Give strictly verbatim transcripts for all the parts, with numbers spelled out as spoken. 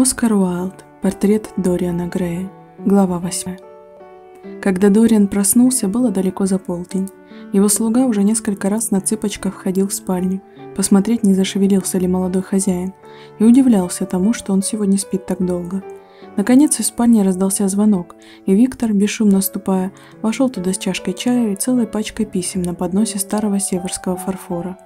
Оскар Уайлд. Портрет Дориана Грея. Глава восьмая. Когда Дориан проснулся, было далеко за полдень. Его слуга уже несколько раз на цыпочках входил в спальню, посмотреть, не зашевелился ли молодой хозяин, и удивлялся тому, что он сегодня спит так долго. Наконец из спальни раздался звонок, и Виктор, бесшумно ступая, вошел туда с чашкой чая и целой пачкой писем на подносе старого северского фарфора.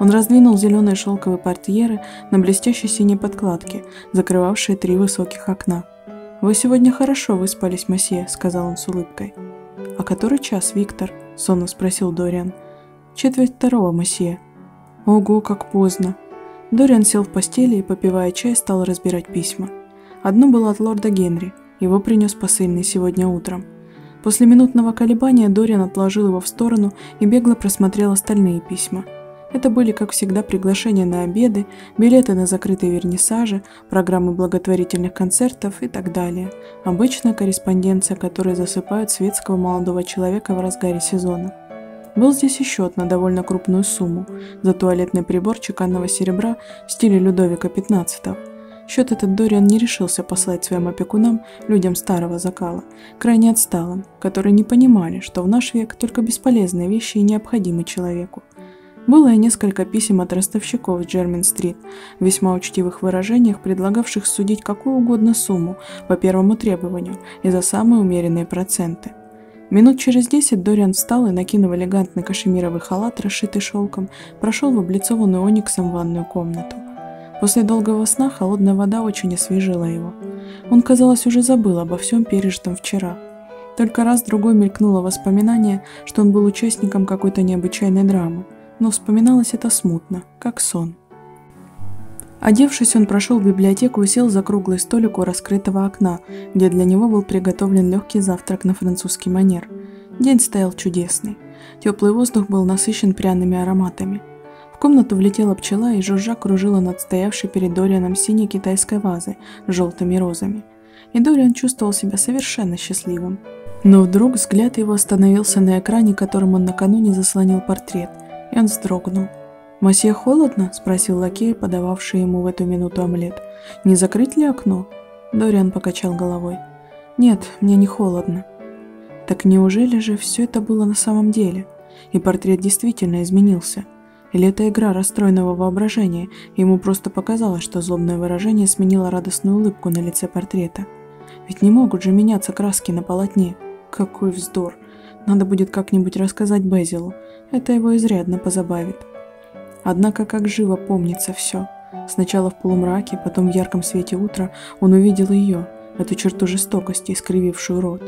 Он раздвинул зеленые шелковые портьеры на блестящей синей подкладке, закрывавшие три высоких окна. «Вы сегодня хорошо выспались, мосье», — сказал он с улыбкой. «А который час, Виктор?» — сонно спросил Дориан. «Четверть второго, мосье». «Ого, как поздно». Дориан сел в постели и, попивая чай, стал разбирать письма. Одно было от лорда Генри, его принес посыльный сегодня утром. После минутного колебания Дориан отложил его в сторону и бегло просмотрел остальные письма. Это были, как всегда, приглашения на обеды, билеты на закрытые вернисажи, программы благотворительных концертов и так далее. Обычная корреспонденция, которой засыпают светского молодого человека в разгаре сезона. Был здесь и счет на довольно крупную сумму за туалетный прибор чеканного серебра в стиле Людовика пятнадцатого. Счет этот Дориан не решился послать своим опекунам, людям старого закала, крайне отсталым, которые не понимали, что в наш век только бесполезные вещи и необходимы человеку. Было и несколько писем от ростовщиков в Джермин-стрит, в весьма учтивых выражениях, предлагавших судить какую угодно сумму по первому требованию и за самые умеренные проценты. Минут через десять Дориан встал и, накинув элегантный кашемировый халат, расшитый шелком, прошел в облицованную ониксом ванную комнату. После долгого сна холодная вода очень освежила его. Он, казалось, уже забыл обо всем пережитом вчера. Только раз-другой мелькнуло воспоминание, что он был участником какой-то необычайной драмы. Но вспоминалось это смутно, как сон. Одевшись, он прошел в библиотеку и сел за круглый столик у раскрытого окна, где для него был приготовлен легкий завтрак на французский манер. День стоял чудесный. Теплый воздух был насыщен пряными ароматами. В комнату влетела пчела и жужжа кружила над стоявшей перед Дорианом синей китайской вазой с желтыми розами. И Дориан чувствовал себя совершенно счастливым. Но вдруг взгляд его остановился на экране, которым он накануне заслонил портрет. И он вздрогнул. «Мосье, холодно?» – спросил лакей, подававший ему в эту минуту омлет. «Не закрыть ли окно?» Дориан покачал головой. «Нет, мне не холодно». Так неужели же все это было на самом деле? И портрет действительно изменился. Или это игра расстроенного воображения, ему просто показалось, что злобное выражение сменило радостную улыбку на лице портрета. Ведь не могут же меняться краски на полотне. Какой вздор! Надо будет как-нибудь рассказать Бэзилу. Это его изрядно позабавит. Однако как живо помнится все. Сначала в полумраке, потом в ярком свете утра он увидел ее, эту черту жестокости, искривившую рот.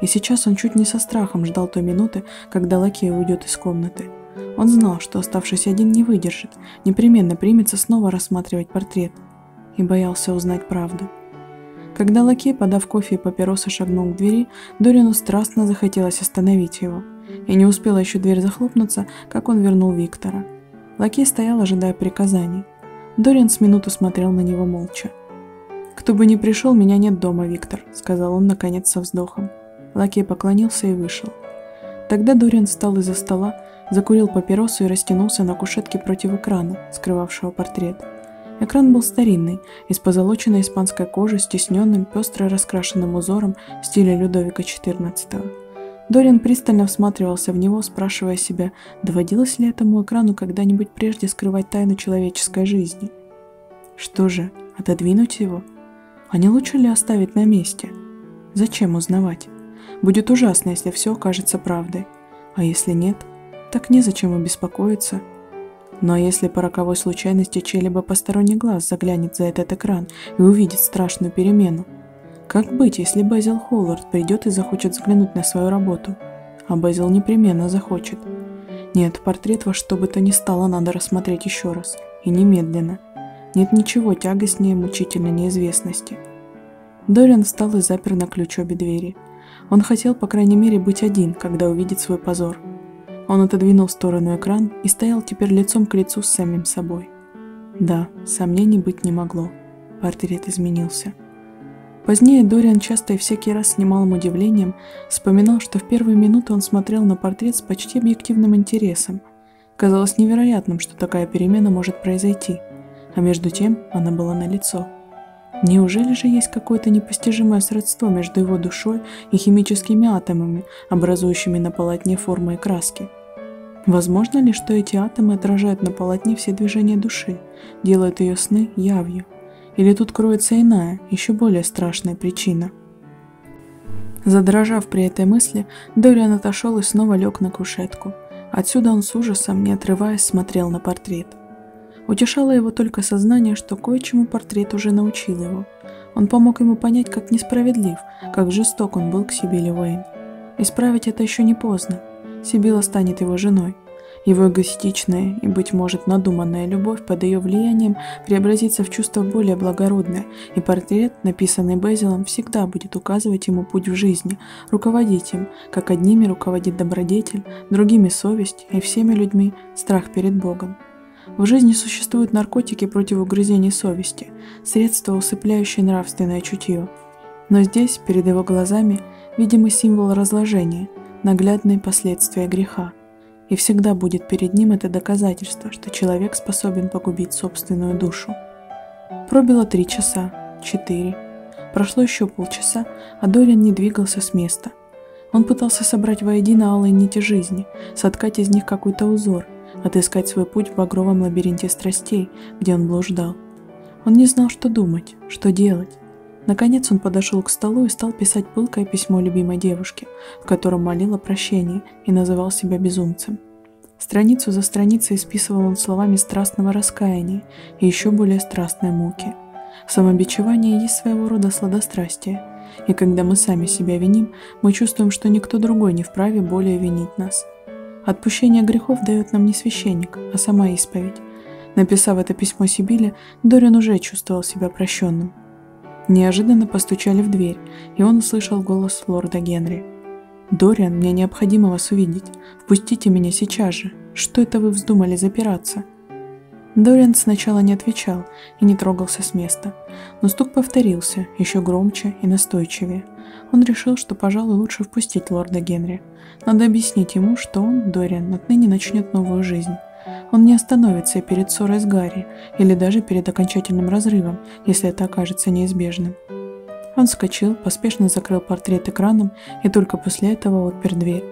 И сейчас он чуть не со страхом ждал той минуты, когда лакей уйдет из комнаты. Он знал, что, оставшись один, не выдержит, непременно примется снова рассматривать портрет. И боялся узнать правду. Когда лакей, подав кофе и папиросы, шагнул к двери, Дориану страстно захотелось остановить его. И не успела еще дверь захлопнуться, как он вернул Виктора. Лакей стоял, ожидая приказаний. Дориан с минуту смотрел на него молча. «Кто бы ни пришел, меня нет дома, Виктор», — сказал он, наконец, со вздохом. Лакей поклонился и вышел. Тогда Дориан встал из-за стола, закурил папиросу и растянулся на кушетке против экрана, скрывавшего портрет. Экран был старинный, из позолоченной испанской кожи с тисненным, пестро раскрашенным узором в стиле Людовика четырнадцатого. Дориан пристально всматривался в него, спрашивая себя, доводилось ли этому экрану когда-нибудь прежде скрывать тайну человеческой жизни. Что же, отодвинуть его? А не лучше ли оставить на месте? Зачем узнавать? Будет ужасно, если все окажется правдой. А если нет, так незачем и беспокоиться. Но если по роковой случайности чей-либо посторонний глаз заглянет за этот экран и увидит страшную перемену? Как быть, если Бэзил Холлуорд придет и захочет взглянуть на свою работу? А Бэзил непременно захочет. Нет, портрет во что бы то ни стало надо рассмотреть еще раз. И немедленно. Нет ничего тягостнее мучительной неизвестности. Дориан встал и запер на ключ обе двери. Он хотел, по крайней мере, быть один, когда увидит свой позор. Он отодвинул в сторону экран и стоял теперь лицом к лицу с самим собой. Да, сомнений быть не могло. Портрет изменился. Позднее Дориан часто и всякий раз с немалым удивлением вспоминал, что в первые минуты он смотрел на портрет с почти объективным интересом. Казалось невероятным, что такая перемена может произойти. А между тем она была налицо. Неужели же есть какое-то непостижимое сродство между его душой и химическими атомами, образующими на полотне формы и краски? Возможно ли, что эти атомы отражают на полотне все движения души, делают ее сны явью? Или тут кроется иная, еще более страшная причина? Задрожав при этой мысли, Дориан отошел и снова лег на кушетку. Отсюда он с ужасом, не отрываясь, смотрел на портрет. Утешало его только сознание, что кое-чему портрет уже научил его. Он помог ему понять, как несправедлив, как жесток он был к Сибиле Вейн. Исправить это еще не поздно. Сибила станет его женой. Его эгоистичная и, быть может, надуманная любовь под ее влиянием преобразится в чувство более благородное, и портрет, написанный Бэзилом, всегда будет указывать ему путь в жизни, руководить им, как одними руководит добродетель, другими совесть и всеми людьми страх перед Богом. В жизни существуют наркотики против угрызений совести, средства, усыпляющие нравственное чутье. Но здесь, перед его глазами, видимый символ разложения, наглядные последствия греха. И всегда будет перед ним это доказательство, что человек способен погубить собственную душу. Пробило три часа, четыре. Прошло еще полчаса, а Дориан не двигался с места. Он пытался собрать воедино алые нити жизни, соткать из них какой-то узор, отыскать свой путь в багровом лабиринте страстей, где он блуждал. Он не знал, что думать, что делать. Наконец он подошел к столу и стал писать пылкое письмо любимой девушке, в котором молил о прощении и называл себя безумцем. Страницу за страницей списывал он словами страстного раскаяния и еще более страстной муки. Самобичевание есть своего рода сладострастие, и когда мы сами себя виним, мы чувствуем, что никто другой не вправе более винить нас. Отпущение грехов дает нам не священник, а сама исповедь. Написав это письмо Сибиле, Дориан уже чувствовал себя прощенным. Неожиданно постучали в дверь, и он услышал голос лорда Генри. «Дориан, мне необходимо вас увидеть. Впустите меня сейчас же. Что это вы вздумали запираться?» Дориан сначала не отвечал и не трогался с места, но стук повторился, еще громче и настойчивее. Он решил, что, пожалуй, лучше впустить лорда Генри. Надо объяснить ему, что он, Дориан, отныне начнет новую жизнь. Он не остановится и перед ссорой с Гарри, или даже перед окончательным разрывом, если это окажется неизбежным. Он вскочил, поспешно закрыл портрет экраном и только после этого отпер дверь.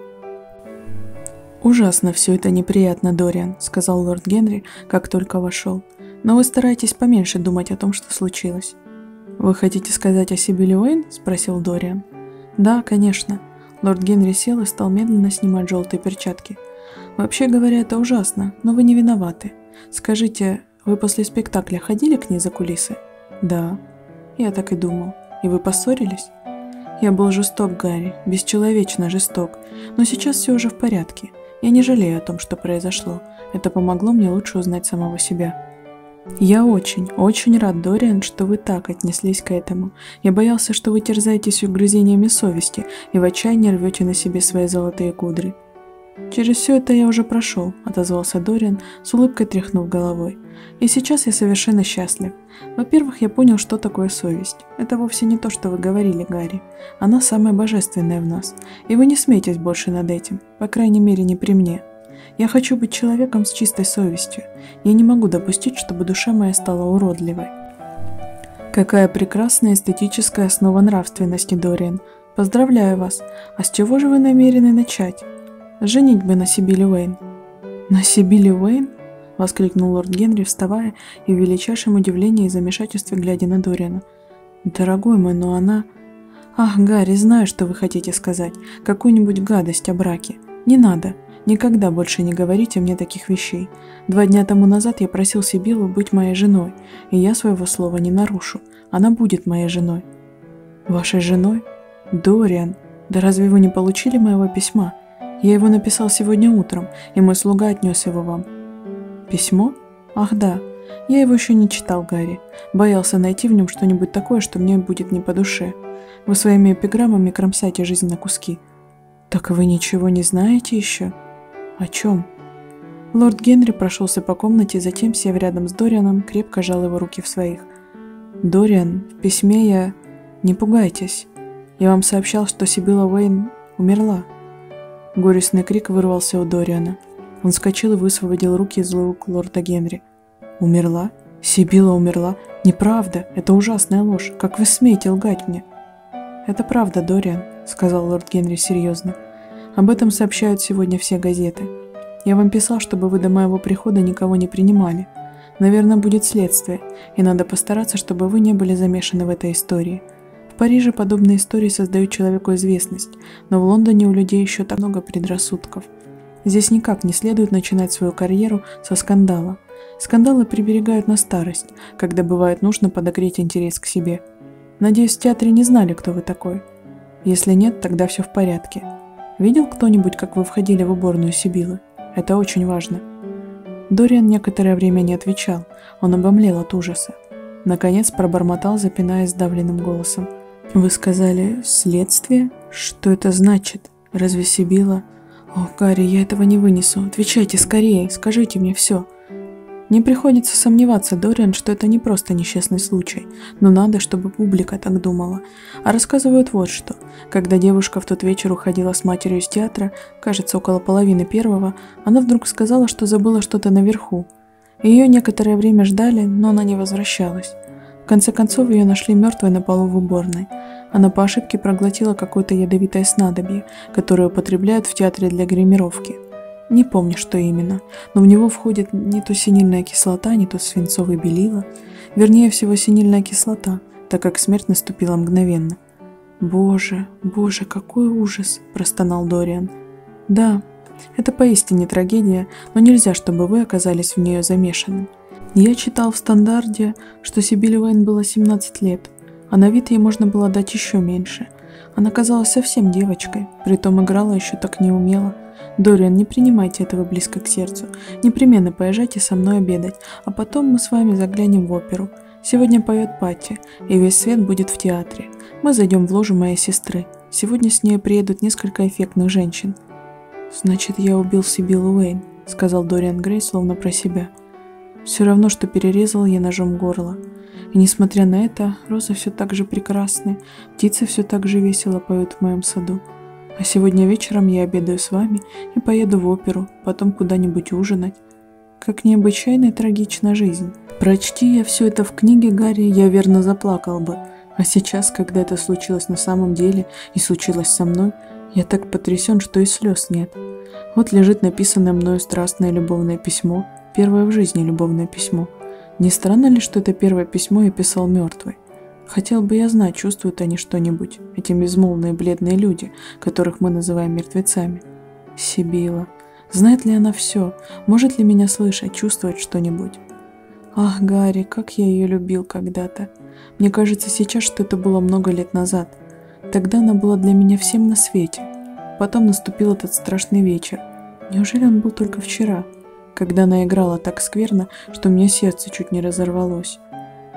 «Ужасно все это неприятно, Дориан», — сказал лорд Генри, как только вошел. «Но вы стараетесь поменьше думать о том, что случилось». «Вы хотите сказать о Сибиле Уэйн?» — спросил Дориан. «Да, конечно». Лорд Генри сел и стал медленно снимать желтые перчатки. «Вообще говоря, это ужасно, но вы не виноваты. Скажите, вы после спектакля ходили к ней за кулисы?» «Да». «Я так и думал. И вы поссорились?» «Я был жесток, Гарри, бесчеловечно жесток. Но сейчас все уже в порядке. Я не жалею о том, что произошло. Это помогло мне лучше узнать самого себя». «Я очень, очень рад, Дориан, что вы так отнеслись к этому. Я боялся, что вы терзаетесь угрызениями совести и в отчаянии рвете на себе свои золотые кудри». «Через все это я уже прошел», — отозвался Дориан, с улыбкой тряхнув головой. «И сейчас я совершенно счастлив. Во-первых, я понял, что такое совесть. Это вовсе не то, что вы говорили, Гарри. Она самая божественная в нас. И вы не смейтесь больше над этим, по крайней мере, не при мне. Я хочу быть человеком с чистой совестью. Я не могу допустить, чтобы душа моя стала уродливой». «Какая прекрасная эстетическая основа нравственности, Дориан. Поздравляю вас. А с чего же вы намерены начать?» «Женить бы на Сибиле Уэйн». «На Сибиле Уэйн?» — воскликнул лорд Генри, вставая и в величайшем удивлении и замешательстве глядя на Дориана. «Дорогой мой, но она...» «Ах, Гарри, знаю, что вы хотите сказать. Какую-нибудь гадость о браке. Не надо. Никогда больше не говорите мне таких вещей. Два дня тому назад я просил Сибилу быть моей женой, и я своего слова не нарушу. Она будет моей женой». «Вашей женой? Дориан, да разве вы не получили моего письма? Я его написал сегодня утром, и мой слуга отнес его вам». «Письмо? Ах да. Я его еще не читал, Гарри. Боялся найти в нем что-нибудь такое, что мне будет не по душе. Вы своими эпиграммами кромсаете жизнь на куски». «Так вы ничего не знаете еще?» «О чем?» Лорд Генри прошелся по комнате, затем, сев рядом с Дорианом, крепко жал его руки в своих. «Дориан, в письме я... Не пугайтесь. Я вам сообщал, что Сибила Уэйн умерла». Горестный крик вырвался у Дориана. Он вскочил и высвободил руки из рук лорда Генри. «Умерла? Сибила умерла? «Неправда, это ужасная ложь, как вы смеете лгать мне?» «Это правда, Дориан», — сказал лорд Генри серьезно. «Об этом сообщают сегодня все газеты. Я вам писал, чтобы вы до моего прихода никого не принимали. Наверное, будет следствие, и надо постараться, чтобы вы не были замешаны в этой истории. В Париже подобные истории создают человеку известность, но в Лондоне у людей еще так много предрассудков. Здесь никак не следует начинать свою карьеру со скандала. Скандалы приберегают на старость, когда бывает нужно подогреть интерес к себе. Надеюсь, в театре не знали, кто вы такой. Если нет, тогда все в порядке. Видел кто-нибудь, как вы входили в уборную Сибилы? Это очень важно». Дориан некоторое время не отвечал, он обомлел от ужаса. Наконец пробормотал, запинаясь сдавленным голосом: «Вы сказали, следствие? Что это значит? Разве Сибила? О, Гарри, я этого не вынесу. Отвечайте скорее, скажите мне все». «Не приходится сомневаться, Дориан, что это не просто несчастный случай, но надо, чтобы публика так думала. А рассказывают вот что. Когда девушка в тот вечер уходила с матерью из театра, кажется, около половины первого, она вдруг сказала, что забыла что-то наверху. Ее некоторое время ждали, но она не возвращалась. В конце концов, ее нашли мертвой на полу в уборной. Она по ошибке проглотила какое-то ядовитое снадобье, которое употребляют в театре для гримировки. Не помню, что именно, но в него входит не то синильная кислота, не то свинцовые белила. Вернее всего, синильная кислота, так как смерть наступила мгновенно». «Боже, боже, какой ужас!» – простонал Дориан. «Да, это поистине трагедия, но нельзя, чтобы вы оказались в нее замешаны. Я читал в Стандарде, что Сибиле Вейн было семнадцать лет, а на вид ей можно было дать еще меньше. Она казалась совсем девочкой, притом играла еще так неумело. Дориан, не принимайте этого близко к сердцу. Непременно поезжайте со мной обедать, а потом мы с вами заглянем в оперу. Сегодня поет Патти, и весь свет будет в театре. Мы зайдем в ложу моей сестры. Сегодня с ней приедут несколько эффектных женщин». «Значит, я убил Сибилу Уэйн», — сказал Дориан Грей, словно про себя. «Все равно, что перерезал я ножом горло. И несмотря на это, розы все так же прекрасны, птицы все так же весело поют в моем саду. А сегодня вечером я обедаю с вами и поеду в оперу, потом куда-нибудь ужинать. Как необычайно и трагична жизнь. Прочти я все это в книге, Гарри, я верно заплакал бы. А сейчас, когда это случилось на самом деле и случилось со мной, я так потрясен, что и слез нет. Вот лежит написанное мною страстное любовное письмо, первое в жизни любовное письмо. Не странно ли, что это первое письмо я писал мертвой? Хотел бы я знать, чувствуют они что-нибудь, эти безмолвные бледные люди, которых мы называем мертвецами. Сибила. Знает ли она все? Может ли меня слышать, чувствовать что-нибудь? Ах, Гарри, как я ее любил когда-то. Мне кажется сейчас, что это было много лет назад. Тогда она была для меня всем на свете. Потом наступил этот страшный вечер. Неужели он был только вчера, когда она играла так скверно, что у меня сердце чуть не разорвалось?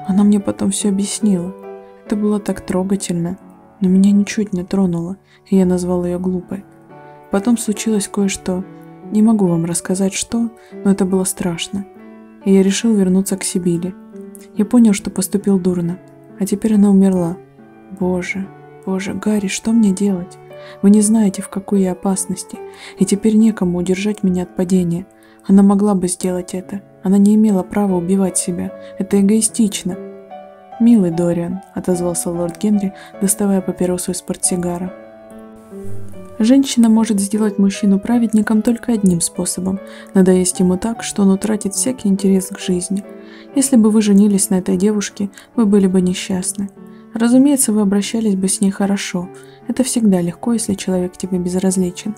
Она мне потом все объяснила. Это было так трогательно, но меня ничуть не тронуло, и я назвал ее глупой. Потом случилось кое-что. Не могу вам рассказать, что, но это было страшно. И я решил вернуться к Сибиле. Я понял, что поступил дурно, а теперь она умерла. Боже, боже, Гарри, что мне делать? Вы не знаете, в какой я опасности, и теперь некому удержать меня от падения. Она могла бы сделать это. Она не имела права убивать себя. Это эгоистично». «Милый Дориан», — отозвался лорд Генри, доставая папиросу из портсигара. «Женщина может сделать мужчину праведником только одним способом. Надоест ему так, что он утратит всякий интерес к жизни. Если бы вы женились на этой девушке, вы были бы несчастны. Разумеется, вы обращались бы с ней хорошо. Это всегда легко, если человек к тебе безразличен.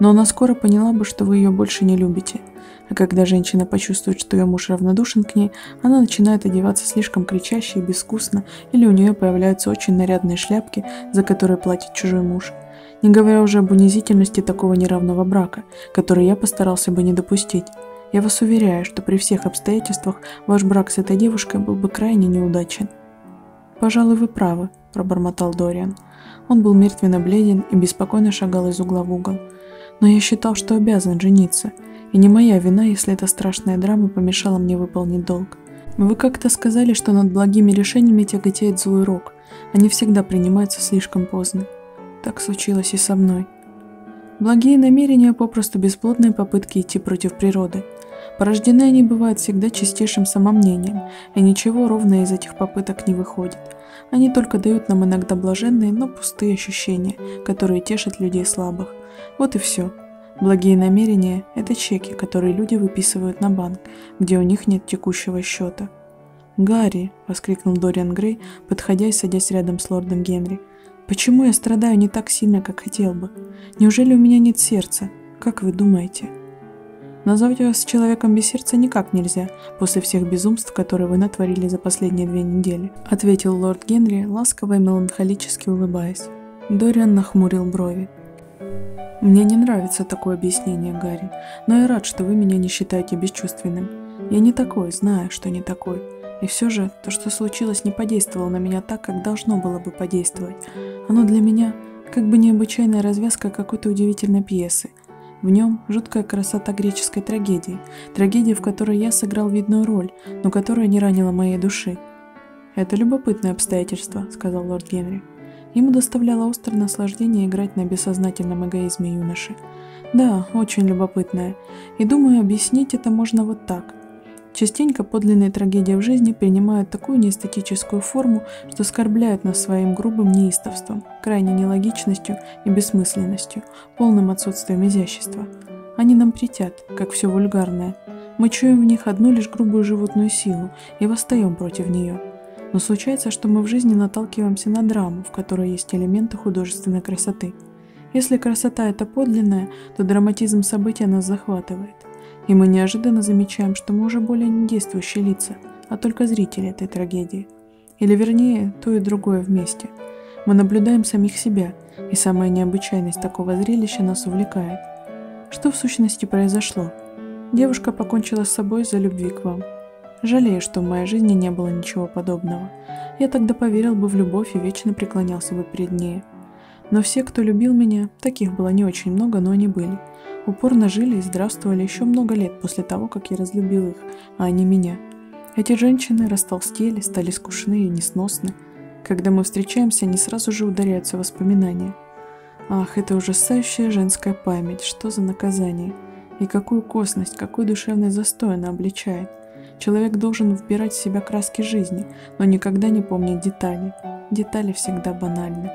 Но она скоро поняла бы, что вы ее больше не любите. А когда женщина почувствует, что ее муж равнодушен к ней, она начинает одеваться слишком кричаще и безвкусно, или у нее появляются очень нарядные шляпки, за которые платит чужой муж. Не говоря уже об унизительности такого неравного брака, который я постарался бы не допустить. Я вас уверяю, что при всех обстоятельствах ваш брак с этой девушкой был бы крайне неудачен». «Пожалуй, вы правы», – пробормотал Дориан. Он был мертвенно бледен и беспокойно шагал из угла в угол. «Но я считал, что обязан жениться. И не моя вина, если эта страшная драма помешала мне выполнить долг. Вы как-то сказали, что над благими решениями тяготеет злой рок. Они всегда принимаются слишком поздно. Так случилось и со мной. Благие намерения – попросту бесплодные попытки идти против природы. Порождены они бывают всегда чистейшим самомнением, и ничего ровно из этих попыток не выходит. Они только дают нам иногда блаженные, но пустые ощущения, которые тешат людей слабых. Вот и все. Благие намерения – это чеки, которые люди выписывают на банк, где у них нет текущего счета. «Гарри!» – воскликнул Дориан Грей, подходя и садясь рядом с лордом Генри. «Почему я страдаю не так сильно, как хотел бы? Неужели у меня нет сердца? Как вы думаете?» «Назвать вас человеком без сердца никак нельзя, после всех безумств, которые вы натворили за последние две недели», – ответил лорд Генри, ласково и меланхолически улыбаясь. Дориан нахмурил брови. «Мне не нравится такое объяснение, Гарри, но я рад, что вы меня не считаете бесчувственным. Я не такой, знаю, что не такой. И все же, то, что случилось, не подействовало на меня так, как должно было бы подействовать. Оно для меня как бы необычайная развязка какой-то удивительной пьесы. В нем жуткая красота греческой трагедии, трагедии, в которой я сыграл видную роль, но которая не ранила моей души». «Это любопытное обстоятельство», — сказал лорд Генри. Ему доставляло острое наслаждение играть на бессознательном эгоизме юноши. «Да, очень любопытное. И думаю, объяснить это можно вот так. Частенько подлинные трагедии в жизни принимают такую неэстетическую форму, что оскорбляют нас своим грубым неистовством, крайней нелогичностью и бессмысленностью, полным отсутствием изящества. Они нам претят, как все вульгарное. Мы чуем в них одну лишь грубую животную силу и восстаем против нее. Но случается, что мы в жизни наталкиваемся на драму, в которой есть элементы художественной красоты. Если красота это подлинная, то драматизм события нас захватывает. И мы неожиданно замечаем, что мы уже более не действующие лица, а только зрители этой трагедии. Или вернее, то и другое вместе. Мы наблюдаем самих себя, и самая необычайность такого зрелища нас увлекает. Что в сущности произошло? Девушка покончила с собой из-за любви к вам. Жалею, что в моей жизни не было ничего подобного. Я тогда поверил бы в любовь и вечно преклонялся бы перед ней. Но все, кто любил меня, таких было не очень много, но они были. Упорно жили и здравствовали еще много лет после того, как я разлюбил их, а они меня. Эти женщины растолстели, стали скучны и несносны. Когда мы встречаемся, они сразу же ударяются в воспоминания. Ах, это ужасающая женская память, что за наказание. И какую косность, какой душевный застой она обличает. Человек должен вбирать в себя краски жизни, но никогда не помнить детали. Детали всегда банальны.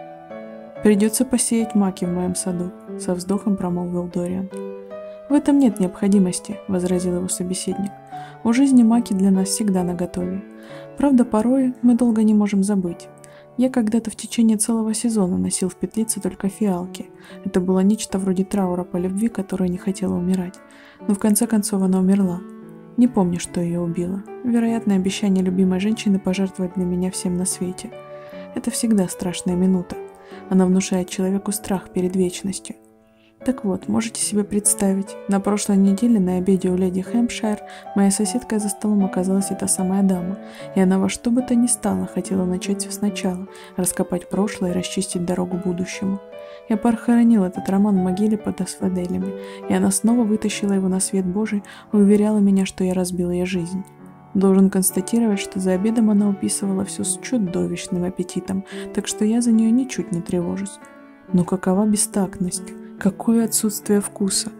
«Придется посеять маки в моем саду», — со вздохом промолвил Дориан. «В этом нет необходимости», — возразил его собеседник. «У жизни маки для нас всегда наготове. Правда, порой мы долго не можем забыть. Я когда-то в течение целого сезона носил в петлице только фиалки. Это было нечто вроде траура по любви, которая не хотела умирать. Но в конце концов она умерла. Не помню, что ее убило. Вероятно, обещание любимой женщины пожертвовать для меня всем на свете. Это всегда страшная минута. Она внушает человеку страх перед вечностью. Так вот, можете себе представить, на прошлой неделе на обеде у леди Хэмпшир моей соседкой за столом оказалась эта самая дама, и она во что бы то ни стало хотела начать все сначала, раскопать прошлое и расчистить дорогу будущему. Я похоронил этот роман в могиле под асфаделями, и она снова вытащила его на свет Божий и уверяла меня, что я разбил ее жизнь. Должен констатировать, что за обедом она уписывала все с чудовищным аппетитом, так что я за нее ничуть не тревожусь. Но какова бестактность, какое отсутствие вкуса.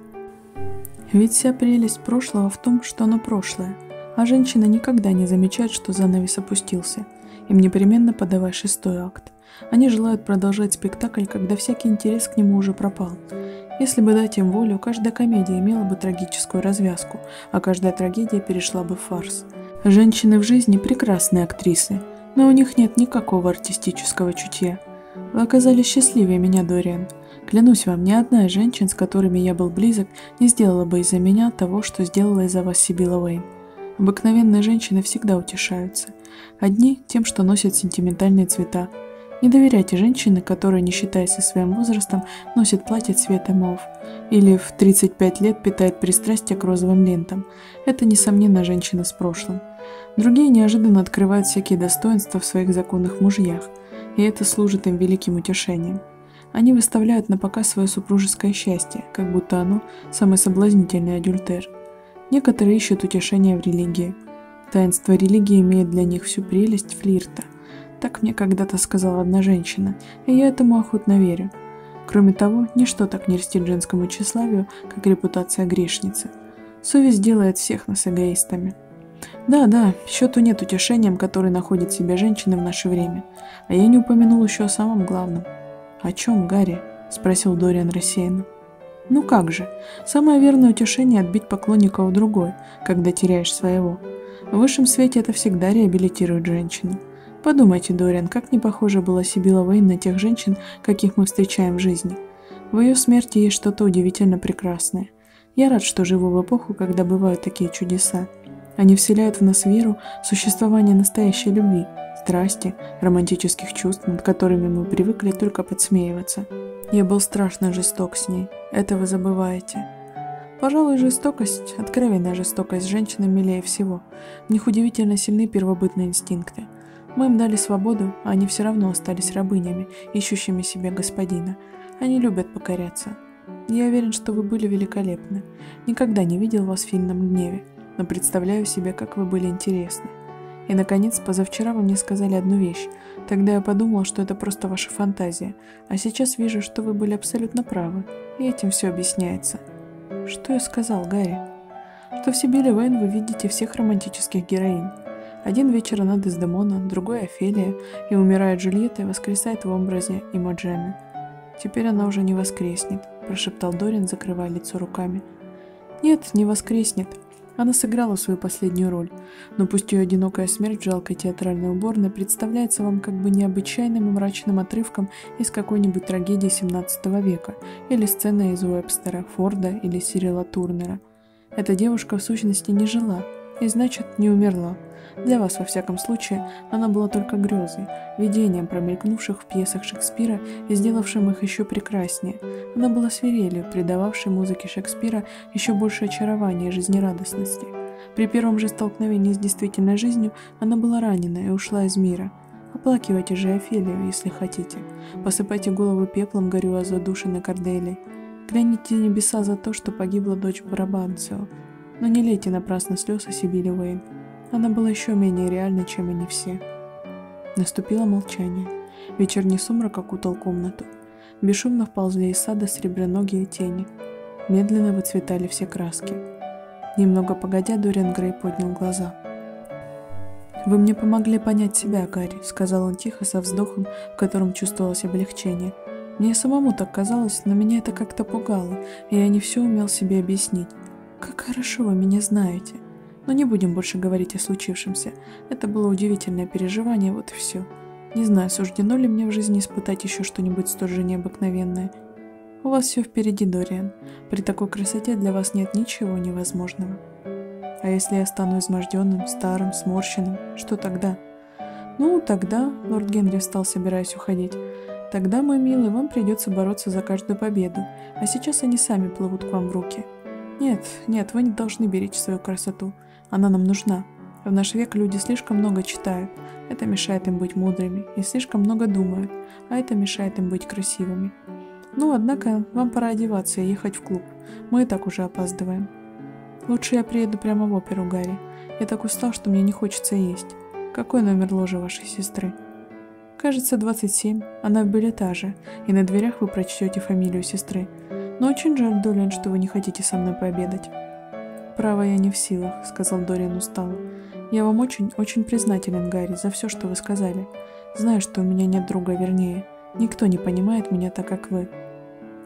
Ведь вся прелесть прошлого в том, что оно прошлое, а женщина никогда не замечает, что занавес опустился. Им непременно подавай шестой акт. Они желают продолжать спектакль, когда всякий интерес к нему уже пропал. Если бы дать им волю, каждая комедия имела бы трагическую развязку, а каждая трагедия перешла бы в фарс. Женщины в жизни прекрасные актрисы, но у них нет никакого артистического чутья. Вы оказались счастливее меня, Дориан. Клянусь вам, ни одна из женщин, с которыми я был близок, не сделала бы из-за меня того, что сделала из-за вас Сибила Вейн. Обыкновенные женщины всегда утешаются. Одни тем, что носят сентиментальные цвета. Не доверяйте женщине, которая, не считаясь со своим возрастом, носит платье цвета мов. Или в тридцать пять лет питает пристрастие к розовым лентам. Это, несомненно, женщина с прошлым. Другие неожиданно открывают всякие достоинства в своих законных мужьях, и это служит им великим утешением. Они выставляют напоказ свое супружеское счастье, как будто оно самый соблазнительный адюльтер. Некоторые ищут утешения в религии. Таинство религии имеет для них всю прелесть флирта. Так мне когда-то сказала одна женщина, и я этому охотно верю. Кроме того, ничто так не льстит женскому тщеславию, как репутация грешницы. Совесть делает всех нас эгоистами. Да, да, счету нет утешением, которое находит в себе женщины в наше время. А я не упомянул еще о самом главном. О чем, Гарри? Спросил Дориан рассеянно. Ну как же, самое верное утешение — отбить поклонника у другой, когда теряешь своего. В высшем свете это всегда реабилитирует женщину. Подумайте, Дориан, как не похожа была Сибила Вейн на тех женщин, каких мы встречаем в жизни. В ее смерти есть что-то удивительно прекрасное. Я рад, что живу в эпоху, когда бывают такие чудеса. Они вселяют в нас веру в существование настоящей любви, страсти, романтических чувств, над которыми мы привыкли только подсмеиваться. Я был страшно жесток с ней. Это вы забываете. Пожалуй, жестокость, откровенная жестокость женщины милее всего. В них удивительно сильны первобытные инстинкты. Мы им дали свободу, а они все равно остались рабынями, ищущими себе господина. Они любят покоряться. Я уверен, что вы были великолепны. Никогда не видел вас в сильном гневе, но представляю себе, как вы были интересны. И, наконец, позавчера вы мне сказали одну вещь. Тогда я подумал, что это просто ваша фантазия. А сейчас вижу, что вы были абсолютно правы. И этим все объясняется. Что я сказал, Гарри? Что в Сибиле Вейн вы видите всех романтических героинь. Один вечер она Дездемона, другой Офелия, и, умирая Джульетта, воскресает в образе Имоджена. Теперь она уже не воскреснет, прошептал Дориан, закрывая лицо руками. Нет, не воскреснет. Она сыграла свою последнюю роль, но пусть ее одинокая смерть в жалкой театральной уборной представляется вам как бы необычайным и мрачным отрывком из какой-нибудь трагедии семнадцатого века или сцены из Уэбстера, Форда или Сирила Тёрнера. Эта девушка в сущности не жила и, значит, не умерла. Для вас, во всяком случае, она была только грезой, видением промелькнувших в пьесах Шекспира и сделавшим их еще прекраснее. Она была свирелью, придававшей музыке Шекспира еще больше очарования и жизнерадостности. При первом же столкновении с действительной жизнью она была ранена и ушла из мира. Оплакивайте же Офелию, если хотите. Посыпайте голову пеплом, горю о задушенной Корделии. Кляните небеса за то, что погибла дочь Брабанцио. Но не лейте напрасно слез о Сибиле Вейн. Она была еще менее реальна, чем они все. Наступило молчание. Вечерний сумрак окутал комнату. Бесшумно вползли из сада среброногие тени. Медленно выцветали все краски. Немного погодя, Дориан Грей поднял глаза. «Вы мне помогли понять себя, Гарри», — сказал он тихо, со вздохом, в котором чувствовалось облегчение. «Мне самому так казалось, но меня это как-то пугало, и я не все умел себе объяснить. Как хорошо вы меня знаете». Но не будем больше говорить о случившемся. Это было удивительное переживание, вот и все. Не знаю, суждено ли мне в жизни испытать еще что-нибудь столь же необыкновенное. У вас все впереди, Дориан. При такой красоте для вас нет ничего невозможного. А если я стану изможденным, старым, сморщенным, что тогда? Ну, тогда, лорд Генри встал, собираясь уходить. Тогда, мой милый, вам придется бороться за каждую победу, а сейчас они сами плывут к вам в руки. Нет, нет, вы не должны беречь свою красоту. Она нам нужна. В наш век люди слишком много читают. Это мешает им быть мудрыми. И слишком много думают. А это мешает им быть красивыми. Ну, однако, вам пора одеваться и ехать в клуб. Мы и так уже опаздываем. Лучше я приеду прямо в оперу, Гарри. Я так устал, что мне не хочется есть. Какой номер ложа вашей сестры? Кажется, двадцать семь. Она в бельэтаже. И на дверях вы прочтете фамилию сестры. Но очень жаль, Дориан, что вы не хотите со мной пообедать. «Право, я не в силах», — сказал Дориан устало. «Я вам очень-очень признателен, Гарри, за все, что вы сказали. Знаю, что у меня нет друга, вернее. Никто не понимает меня так, как вы».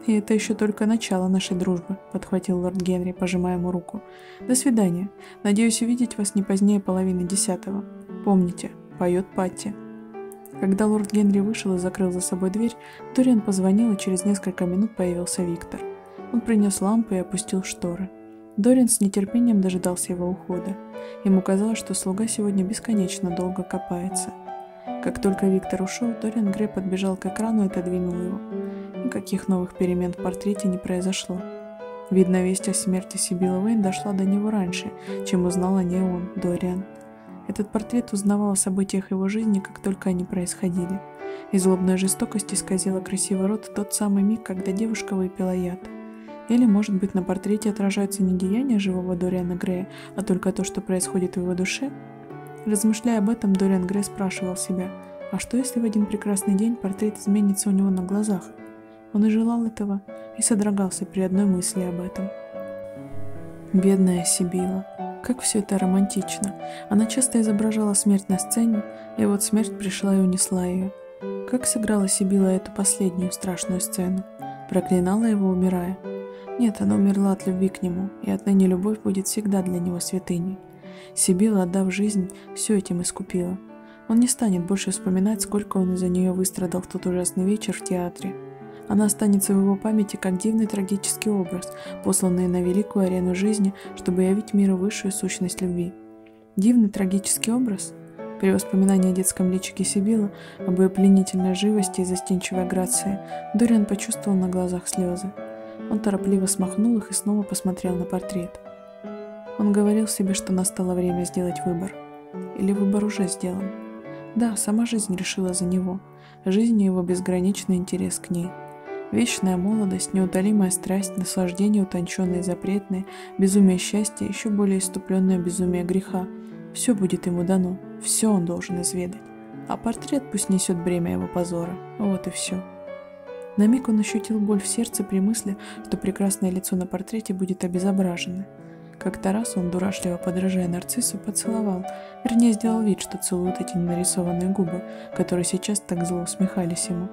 «И это еще только начало нашей дружбы», — подхватил лорд Генри, пожимая ему руку. «До свидания. Надеюсь увидеть вас не позднее половины десятого. Помните, поет Патти». Когда лорд Генри вышел и закрыл за собой дверь, Дориан позвонил, и через несколько минут появился Виктор. Он принес лампы и опустил шторы. Дориан с нетерпением дожидался его ухода. Ему казалось, что слуга сегодня бесконечно долго копается. Как только Виктор ушел, Дориан Грей подбежал к экрану и отодвинул его. Никаких новых перемен в портрете не произошло. Видно, весть о смерти Сибилы Вейн дошла до него раньше, чем узнал о ней он, Дориан. Этот портрет узнавал о событиях его жизни, как только они происходили. И злобная жестокость исказила красивый рот в тот самый миг, когда девушка выпила яд. Или, может быть, на портрете отражаются не деяния живого Дориана Грея, а только то, что происходит в его душе? Размышляя об этом, Дориан Грей спрашивал себя, а что если в один прекрасный день портрет изменится у него на глазах? Он и желал этого, и содрогался при одной мысли об этом. Бедная Сибила. Как все это романтично. Она часто изображала смерть на сцене, и вот смерть пришла и унесла ее. Как сыграла Сибила эту последнюю страшную сцену? Проклинала его, умирая? Нет, она умерла от любви к нему, и отныне любовь будет всегда для него святыней. Сибила, отдав жизнь, все этим искупила. Он не станет больше вспоминать, сколько он из-за нее выстрадал в тот ужасный вечер в театре. Она останется в его памяти как дивный трагический образ, посланный на великую арену жизни, чтобы явить миру высшую сущность любви. Дивный трагический образ? При воспоминании о детском личике Сибилы, об ее пленительной живости и застенчивой грации, Дориан почувствовал на глазах слезы. Он торопливо смахнул их и снова посмотрел на портрет. Он говорил себе, что настало время сделать выбор. Или выбор уже сделан. Да, сама жизнь решила за него. Жизнь и его безграничный интерес к ней. Вечная молодость, неутолимая страсть, наслаждение утонченное и запретное, безумие счастья, еще более иступленное безумие греха. Все будет ему дано, все он должен изведать. А портрет пусть несет бремя его позора. Вот и все. На миг он ощутил боль в сердце при мысли, что прекрасное лицо на портрете будет обезображено. Как-то раз он, дурашливо подражая нарциссу, поцеловал, вернее сделал вид, что целует эти нарисованные губы, которые сейчас так зло усмехались ему.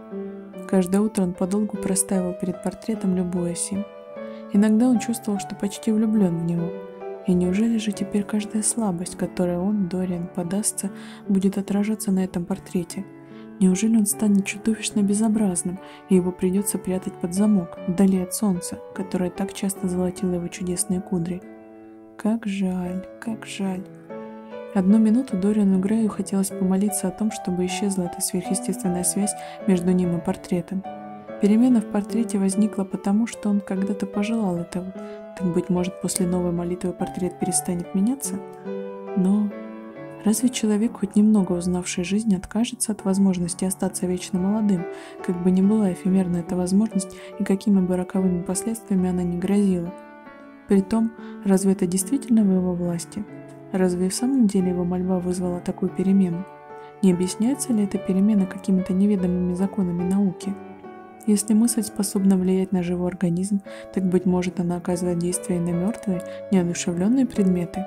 Каждое утро он подолгу простаивал перед портретом, любуясь им. Иногда он чувствовал, что почти влюблен в него. И неужели же теперь каждая слабость, которой он, Дориан, подастся, будет отражаться на этом портрете? Неужели он станет чудовищно безобразным, и его придется прятать под замок, вдали от солнца, которое так часто золотило его чудесные кудри? Как жаль, как жаль. Одну минуту Дориану Грею хотелось помолиться о том, чтобы исчезла эта сверхъестественная связь между ним и портретом. Перемена в портрете возникла потому, что он когда-то пожелал этого. Так, быть может, после новой молитвы портрет перестанет меняться? Но разве человек, хоть немного узнавший жизнь, откажется от возможности остаться вечно молодым, как бы ни была эфемерна эта возможность и какими бы роковыми последствиями она ни грозила? Притом, разве это действительно в его власти? Разве в самом деле его мольба вызвала такую перемену? Не объясняется ли эта перемена какими-то неведомыми законами науки? Если мысль способна влиять на живой организм, так, быть может, она оказывает действие и на мертвые, неодушевленные предметы?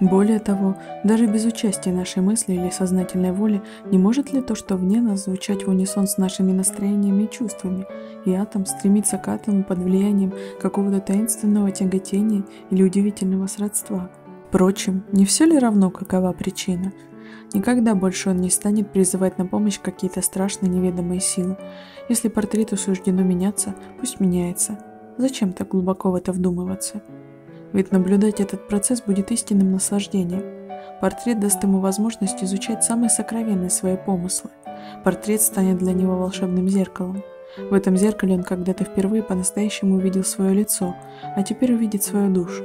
Более того, даже без участия нашей мысли или сознательной воли, не может ли то, что вне нас, звучать в унисон с нашими настроениями и чувствами, и атом стремится к атому под влиянием какого-то таинственного тяготения или удивительного сродства? Впрочем, не все ли равно, какова причина? Никогда больше он не станет призывать на помощь какие-то страшные неведомые силы. Если портрету суждено меняться, пусть меняется. Зачем так глубоко в это вдумываться? Ведь наблюдать этот процесс будет истинным наслаждением. Портрет даст ему возможность изучать самые сокровенные свои помыслы. Портрет станет для него волшебным зеркалом. В этом зеркале он когда-то впервые по-настоящему увидел свое лицо, а теперь увидит свою душу.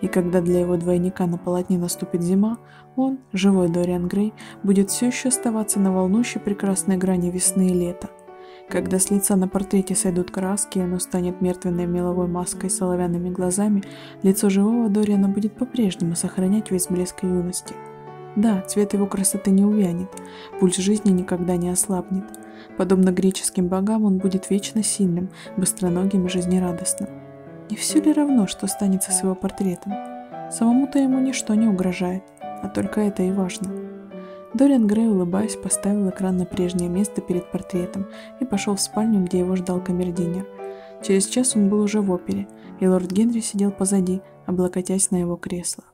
И когда для его двойника на полотне наступит зима, он, живой Дориан Грей, будет все еще оставаться на волнующей прекрасной грани весны и лета. Когда с лица на портрете сойдут краски, и оно станет мертвенной меловой маской с соловянными глазами, лицо живого Дориана будет по-прежнему сохранять весь блеск юности. Да, цвет его красоты не увянет, пульс жизни никогда не ослабнет. Подобно греческим богам, он будет вечно сильным, быстроногим и жизнерадостным. Не все ли равно, что станется с его портретом? Самому-то ему ничто не угрожает, а только это и важно. Дориан Грей, улыбаясь, поставил экран на прежнее место перед портретом и пошел в спальню, где его ждал камердинер. Через час он был уже в опере, и лорд Генри сидел позади, облокотясь на его кресло.